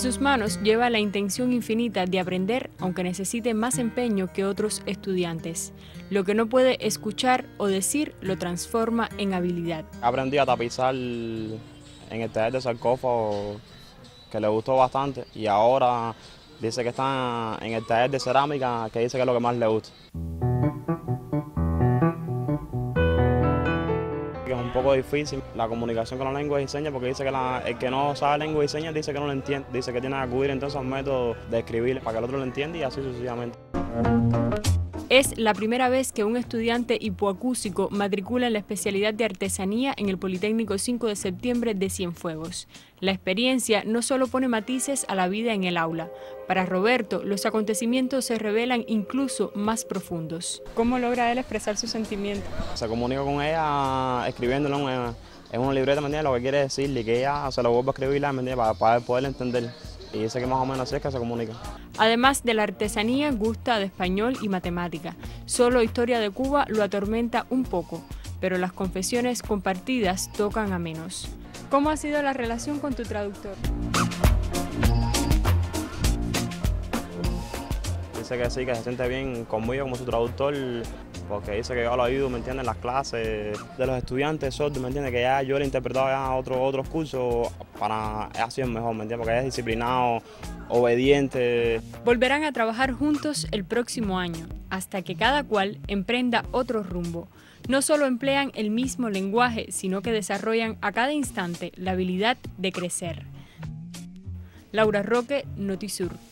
En sus manos lleva la intención infinita de aprender, aunque necesite más empeño que otros estudiantes. Lo que no puede escuchar o decir lo transforma en habilidad. Aprendí a tapizar en el taller de sarcófago, que le gustó bastante, y ahora dice que está en el taller de cerámica, que dice que es lo que más le gusta. Un poco difícil la comunicación con la lengua y señas, porque dice que el que no sabe lengua y señas dice que no lo entiende, dice que tiene que acudir entonces a un método de escribir para que el otro lo entienda, y así sucesivamente. Es la primera vez que un estudiante hipoacúsico matricula en la especialidad de artesanía en el Politécnico 5 de Septiembre de Cienfuegos. La experiencia no solo pone matices a la vida en el aula. Para Roberto, los acontecimientos se revelan incluso más profundos. ¿Cómo logra él expresar sus sentimientos? Se comunica con ella escribiéndolo en una libreta, ¿me entiendes?, lo que quiere decirle, y que ella se lo vuelva a escribir, ¿me entiendes?, para poder entender. Y dice que más o menos así es que se comunica. Además de la artesanía, gusta de español y matemática. Solo historia de Cuba lo atormenta un poco, pero las confesiones compartidas tocan a menos. ¿Cómo ha sido la relación con tu traductor? Dice que sí, que se siente bien conmigo como su traductor, porque dice que yo lo ayudo, ¿me entiendes?, en las clases de los estudiantes sordos, ¿me entiendes?, que ya yo le he interpretado ya otros cursos, para así es mejor, ¿me entiendes?, porque es disciplinado, obediente. Volverán a trabajar juntos el próximo año, hasta que cada cual emprenda otro rumbo. No solo emplean el mismo lenguaje, sino que desarrollan a cada instante la habilidad de crecer. Laura Roque, Notisur.